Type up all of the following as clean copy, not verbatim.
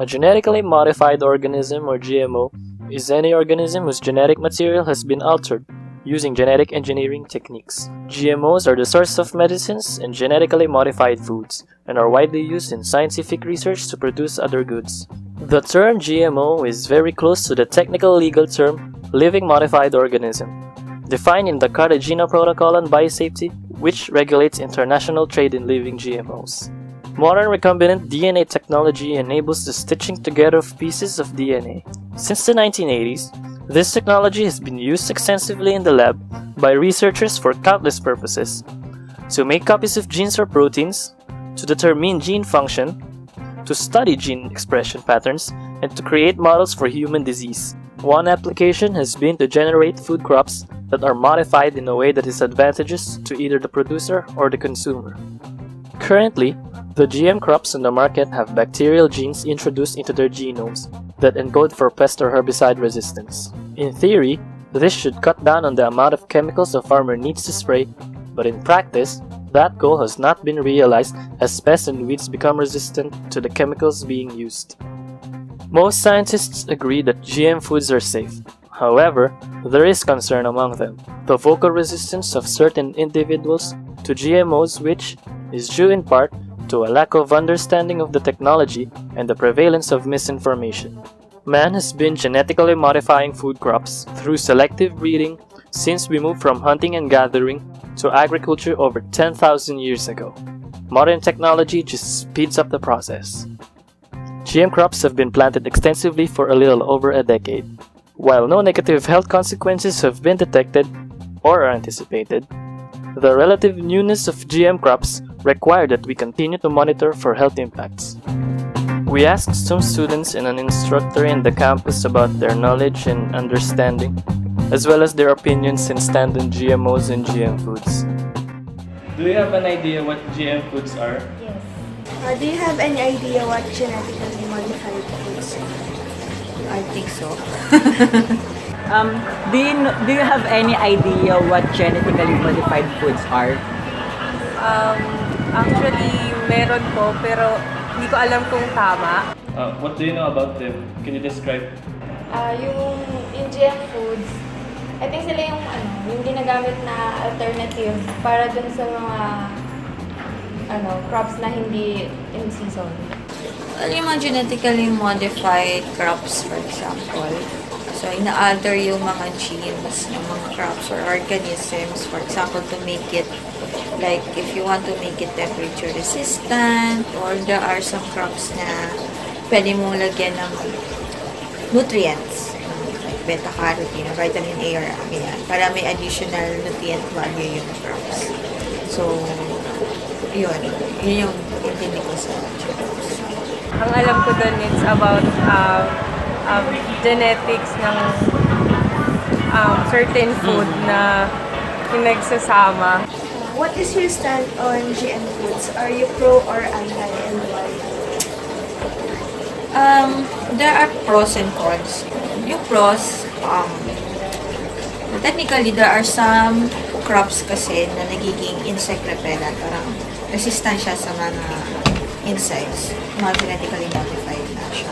A genetically modified organism, or GMO, is any organism whose genetic material has been altered using genetic engineering techniques. GMOs are the source of medicines and genetically modified foods, and are widely used in scientific research to produce other goods. The term GMO is very close to the technical legal term living modified organism, defined in the Cartagena Protocol on Biosafety, which regulates international trade in living GMOs. Modern recombinant DNA technology enables the stitching together of pieces of DNA. Since the 1980s, this technology has been used extensively in the lab by researchers for countless purposes: to make copies of genes or proteins, to determine gene function, to study gene expression patterns, and to create models for human disease. One application has been to generate food crops that are modified in a way that is advantageous to either the producer or the consumer. Currently, the GM crops on the market have bacterial genes introduced into their genomes that encode for pest or herbicide resistance. In theory, this should cut down on the amount of chemicals a farmer needs to spray, but in practice, that goal has not been realized as pests and weeds become resistant to the chemicals being used. Most scientists agree that GM foods are safe. However, there is concern among them: the vocal resistance of certain individuals to GMOs, which is due in part to a lack of understanding of the technology and the prevalence of misinformation. Man has been genetically modifying food crops through selective breeding since we moved from hunting and gathering to agriculture over 10,000 years ago. Modern technology just speeds up the process. GM crops have been planted extensively for a little over a decade. While no negative health consequences have been detected or are anticipated, the relative newness of GM crops require that we continue to monitor for health impacts. We asked some students and an instructor in the campus about their knowledge and understanding, as well as their opinions and stand on GMOs and GM foods. Do you have an idea what GM foods are? Yes. Do you have any idea what genetically modified foods are? I think so. Do you have any idea what genetically modified foods are? Actually, meron po, pero hindi ko alam kung tama. What do you know about them? Can you describe? Yung GM foods, I think sila yung ginagamit na alternative para dun sa mga crops na hindi in season. Well, yung mga genetically modified crops, for example. So, ina-alter yung mga genes ng mga crops or organisms, for example, to make it, like, if you want to make it temperature resistant, or there are some crops na pwede mong lagyan ng nutrients, beta-carotene, vitamin A or ASEAN, para may additional nutrient value yung crops. So, yun yung intindi ko sa crops. Ang alam ko doon, it's about genetics ng certain food na pinagsasama. What is your stand on GM foods? Are you pro or anti, and why? There are pros and cons. Yung pros, technically there are some crops kasi na nagiging insect repellent, parang resistant siya sa mga insects, mga genetically modified na siya.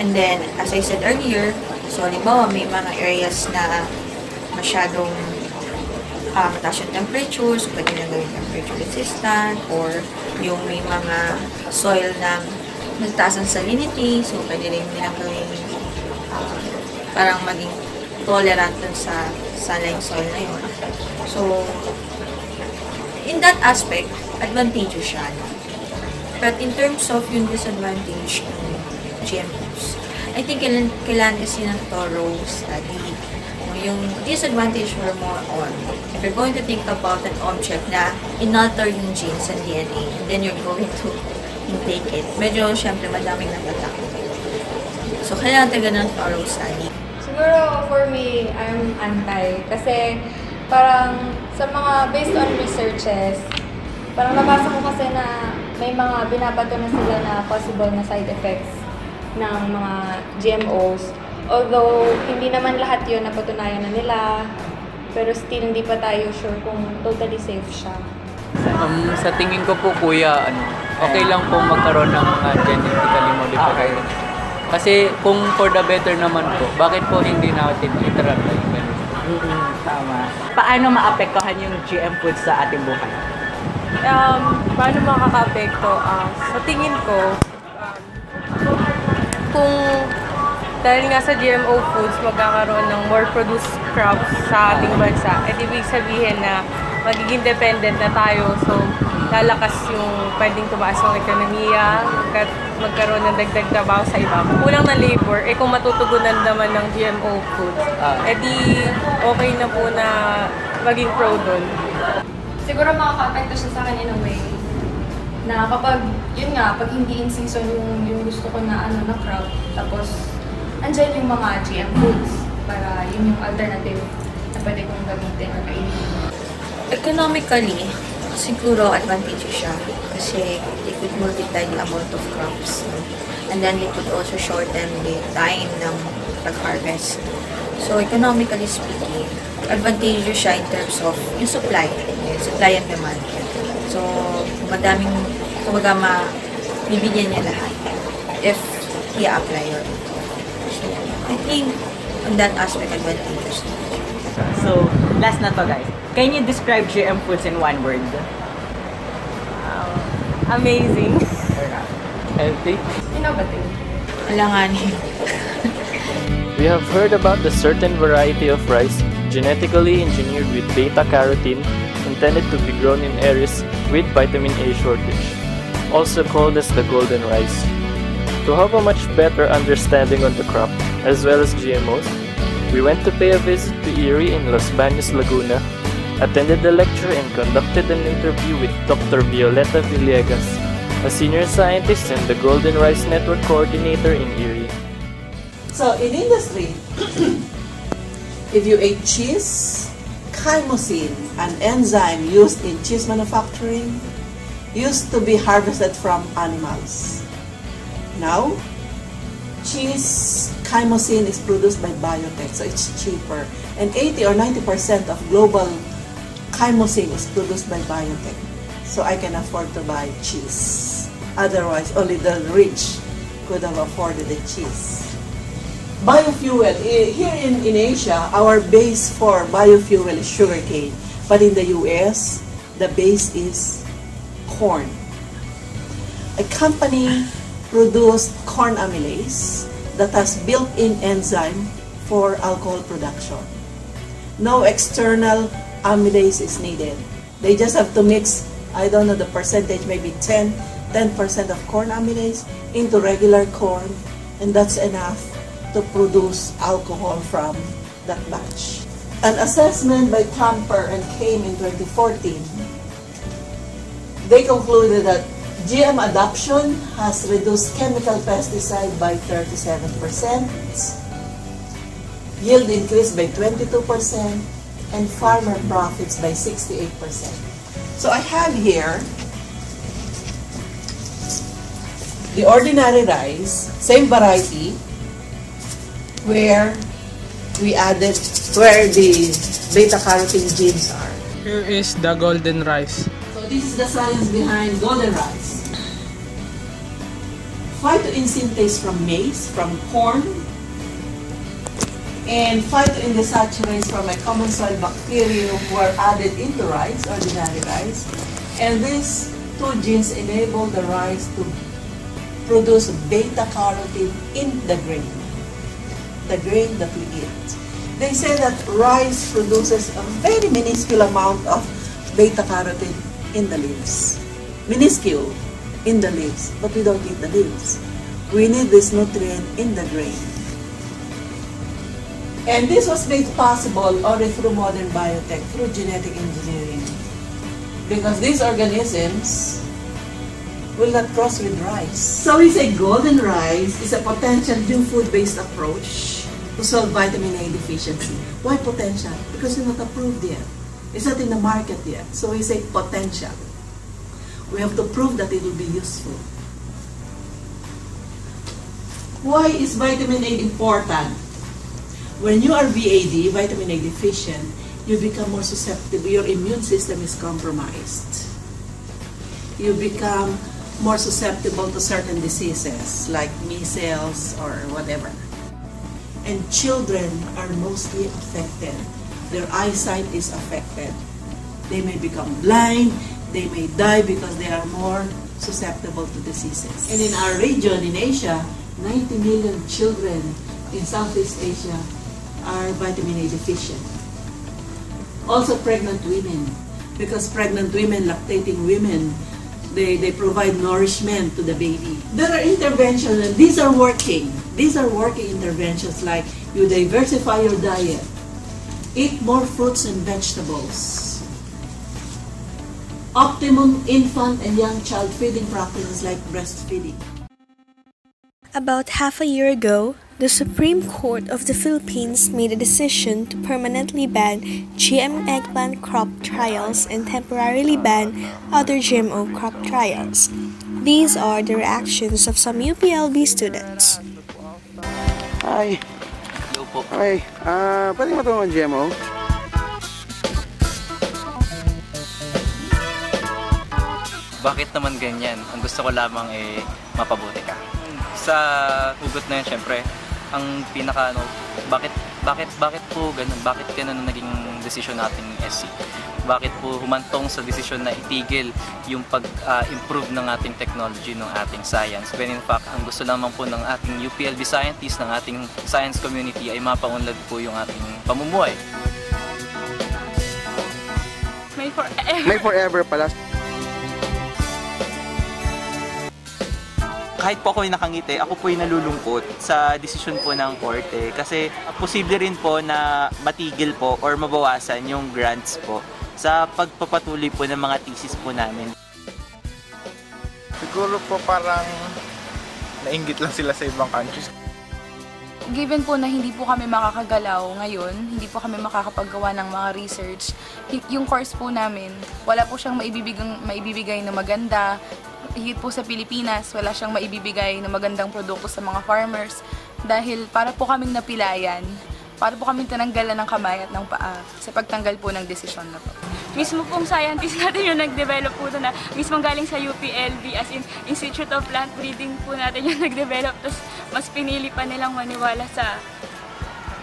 And then, as I said earlier, so halimbawa may mga areas na masyadong mataas yung temperature, so pwede na gawin temperature resistant, or yung may mga soil na nagtaas ang salinity, so pwede rin nilang gawin parang maging tolerant sa saline soil na yun. So, in that aspect, advantageous siya. But in terms of yung disadvantage ng GMOs, I think kailan kasi ng thorough study. Yung disadvantage were more on, if you're going to think about an object na inalter yung genes and DNA, and then you're going to take it, medyo syempre madaming natatakot. So, kailangan talaga ng thorough study. Siguro, for me, I'm anti. Kasi, parang, sa mga based on researches, parang nabasa ko kasi na may mga binabato na sila na possible na side effects ng mga GMOs. Although, hindi naman lahat yun napatunayan na nila, pero still, hindi pa tayo sure kung totally safe siya. Sa tingin ko po, kuya, okay lang po magkaroon ng mga genetically modified. Kasi kung for the better naman po, bakit po hindi natin i-trap na yung ganun? Tama. Paano maapektuhan yung GM food sa ating buhay? Paano makaka-apekto? Sa tingin ko, kung dahil nga sa GMO foods, magkakaroon ng more produced crops sa ating bansa. At ibig sabihin na magiging dependent na tayo. So, lalakas yung pwedeng tumaas ng ekonomiya, magkaroon ng dagdag trabaho sa iba. Kulang na labor, eh kung matutugunan naman ng GMO foods, edi okay na po na maging pro doon. Siguro makaka-apekto siya sa akin in a way na kapag, yun nga, pag hindi in season yung gusto ko na, na crop, tapos andiyan yung mga GM foods para yun yung alternative na pwede kong gamitin or kainin. Economically, siguro advantageous siya kasi it could multiply the amount of crops. And then it could also shorten the time ng pag-harvest. So economically speaking, advantageous siya in terms of yung supply and demand. So madaming, kumbaga mabibigyan niya lahat if i-apply yun. I think on that aspect, advantageous. So, last na to guys. Can you describe GM foods in one word? Amazing. Healthy. Innovative. Alanganin. We have heard about the certain variety of rice genetically engineered with beta-carotene intended to be grown in areas with vitamin A shortage, also called as the golden rice. To have a much better understanding on the crop, as well as GMOs, we went to pay a visit to IRI in Los Baños, Laguna, attended the lecture and conducted an interview with Dr. Violeta Villegas, a senior scientist and the Golden Rice Network coordinator in IRI. So in industry, if you ate cheese, chymosine, an enzyme used in cheese manufacturing, used to be harvested from animals. Now, cheese chymosine is produced by biotech, so it's cheaper. And 80 or 90% of global chymosine is produced by biotech. So I can afford to buy cheese. Otherwise, only the rich could have afforded the cheese. Biofuel. Here in Asia, our base for biofuel is sugarcane. But in the US, the base is corn. A company produced corn amylase that has built-in enzyme for alcohol production. No external amylase is needed. They just have to mix, I don't know the percentage, maybe 10% of corn amylase into regular corn, and that's enough to produce alcohol from that batch. An assessment by Camper and Kame in 2014, they concluded that GM adoption has reduced chemical pesticide by 37%, yield increase by 22%, and farmer profits by 68%. So I have here the ordinary rice, same variety, where we added where the beta-carotene genes are. Here is the golden rice. This is the science behind golden rice. Phytoin synthase from maize, from corn, and phytoin desaturase from a common soil bacterium were added into rice, ordinary rice. And these two genes enable the rice to produce beta-carotene in the grain that we eat. They say that rice produces a very minuscule amount of beta-carotene in the leaves, minuscule in the leaves, but we don't eat the leaves. We need this nutrient in the grain. And this was made possible only through modern biotech, through genetic engineering, because these organisms will not cross with rice. So we say golden rice is a potential new food-based approach to solve vitamin A deficiency. Why potential? Because it's not approved yet. It's not in the market yet, so we say potential. We have to prove that it will be useful. Why is vitamin A important? When you are VAD, vitamin A deficient, you become more susceptible. Your immune system is compromised. You become more susceptible to certain diseases like measles or whatever. And children are mostly affected. Their eyesight is affected. They may become blind, they may die because they are more susceptible to diseases. And in our region, in Asia, 90 million children in Southeast Asia are vitamin A deficient. Also pregnant women, because pregnant women, lactating women, they provide nourishment to the baby. There are interventions, and these are working. These are working interventions like you diversify your diet, eat more fruits and vegetables, optimum infant and young child feeding practices like breastfeeding. About half a year ago, the Supreme Court of the Philippines made a decision to permanently ban GM eggplant crop trials and temporarily ban other GMO crop trials. These are the reactions of some UPLB students. Hi. Hello po. Okay. Pwede matungo ang GMO? Bakit naman ganyan? Ang gusto ko lamang ay mapabuti ka. Sa hugot na yun, syempre, ang pinaka bakit po ganun, bakit ganun naging desisyon nating SC, bakit po humantong sa desisyon na itigil yung pag-improve ng ating technology, ng ating science, when in fact ang gusto lamang po ng ating UPLB scientists, ng ating science community ay mapaunlad po yung ating pamumuhay. May forever, may forever pala. Kahit po ako'y nakangiti, ako po'y nalulungkot sa desisyon po ng korte kasi posible rin po na matigil po or mabawasan yung grants po sa pagpapatuloy po ng mga thesis po namin. Siguro po parang nainggit lang sila sa ibang countries. Given po na hindi po kami makakagalaw ngayon, hindi po kami makakapaggawa ng mga research, yung course po namin, wala po siyang maibibigay na maganda. Higit po sa Pilipinas, wala siyang maibibigay na magandang produkto sa mga farmers dahil para po kaming napilayan, para po kaming tinanggalan ng kamay at ng paa sa pagtanggal po ng desisyon na po. Mismo pong scientist natin yung nag-develop po ito na mismo galing sa UPLB, as in Institute of Plant Breeding po natin yung nag-develop, tapos mas pinili pa nilang maniwala sa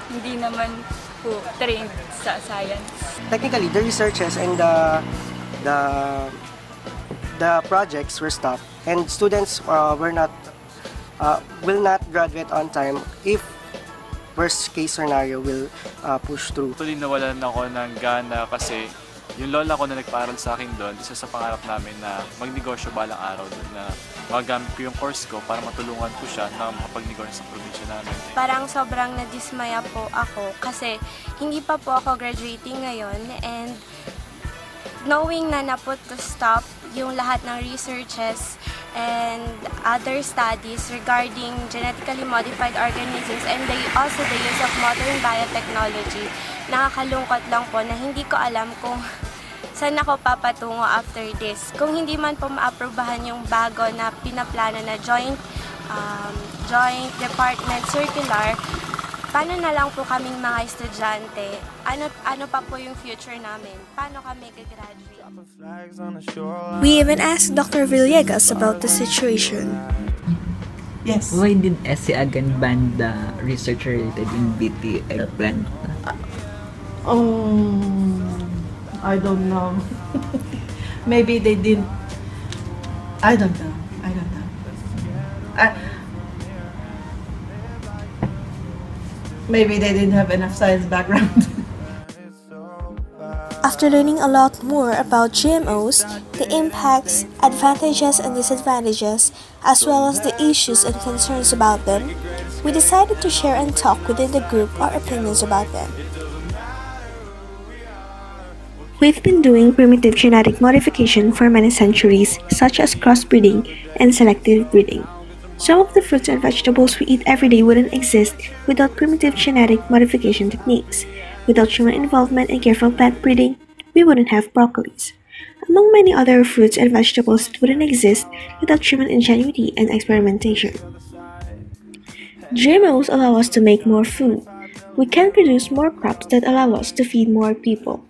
hindi naman po trained sa science. Technically, the researches and the projects were stopped, and students will not graduate on time if worst case scenario will push through. Actually, nawalan ako ng gana kasi yung lola ko na nagpaaral sa akin doon, isa sa pangarap namin na magnegosyo balang araw doon na magamit ko yung course ko para matulungan ko siya na makapagnegosyo sa probinsya namin. Parang sobrang nadismaya po ako kasi hindi pa po ako graduating ngayon, and knowing na naput to stop yung lahat ng researches and other studies regarding genetically modified organisms and also the use of modern biotechnology. Nakakalungkot lang po na hindi ko alam kung saan ako papatungo after this. Kung hindi man po maaprubahan yung bago na pinaplano na joint department circular, paano na lang po kaming mga estudyante? Ano pa po yung future namin? Paano kami gagraduate? We even asked Dr. Villegas about the situation. Yes. Why did SC again ban the research related in BT eggplant? I don't know. Maybe they didn't. I don't know. Maybe they didn't have enough science background. After learning a lot more about GMOs, the impacts, advantages and disadvantages, as well as the issues and concerns about them, we decided to share and talk within the group our opinions about them. We've been doing primitive genetic modification for many centuries, such as crossbreeding and selective breeding. Some of the fruits and vegetables we eat every day wouldn't exist without primitive genetic modification techniques. Without human involvement and careful plant breeding, we wouldn't have broccolis. Among many other fruits and vegetables that wouldn't exist without human ingenuity and experimentation. GMOs allow us to make more food. We can produce more crops that allow us to feed more people.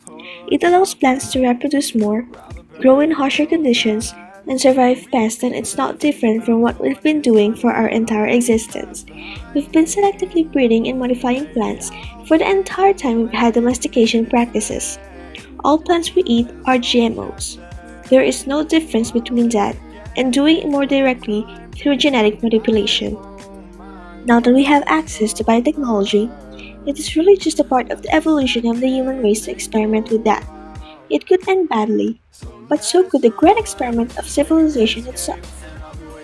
It allows plants to reproduce more, grow in harsher conditions, and survive pests, then it's not different from what we've been doing for our entire existence. We've been selectively breeding and modifying plants for the entire time we've had domestication practices. All plants we eat are GMOs. There is no difference between that and doing it more directly through genetic manipulation. Now that we have access to biotechnology, it is really just a part of the evolution of the human race to experiment with that. It could end badly, but so could the great experiment of civilization itself.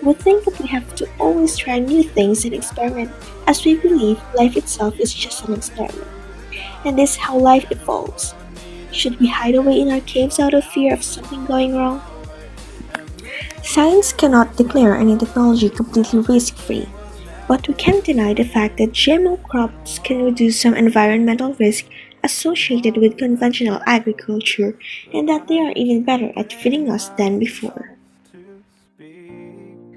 We think that we have to always try new things and experiment, as we believe life itself is just an experiment. And this is how life evolves. Should we hide away in our caves out of fear of something going wrong? Science cannot declare any technology completely risk-free, but we can deny the fact that GMO crops can reduce some environmental risk associated with conventional agriculture, and that they are even better at feeding us than before.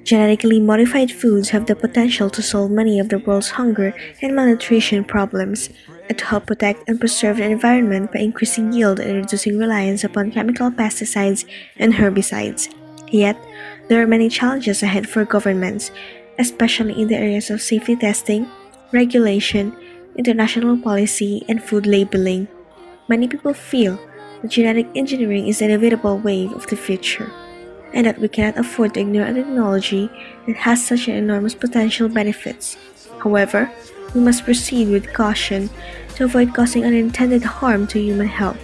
Genetically modified foods have the potential to solve many of the world's hunger and malnutrition problems, and to help protect and preserve the environment by increasing yield and reducing reliance upon chemical pesticides and herbicides. Yet, there are many challenges ahead for governments, especially in the areas of safety testing, regulation, international policy, and food labeling. Many people feel that genetic engineering is an inevitable wave of the future, and that we cannot afford to ignore a technology that has such an enormous potential benefits. However, we must proceed with caution to avoid causing unintended harm to human health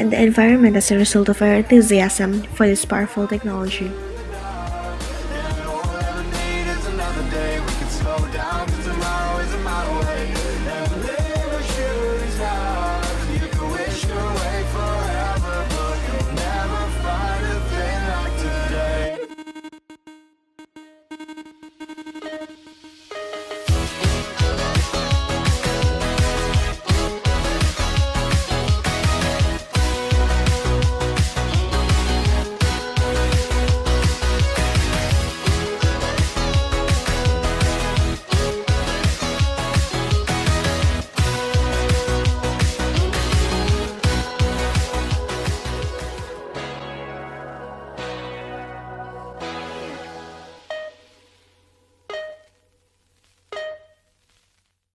and the environment as a result of our enthusiasm for this powerful technology.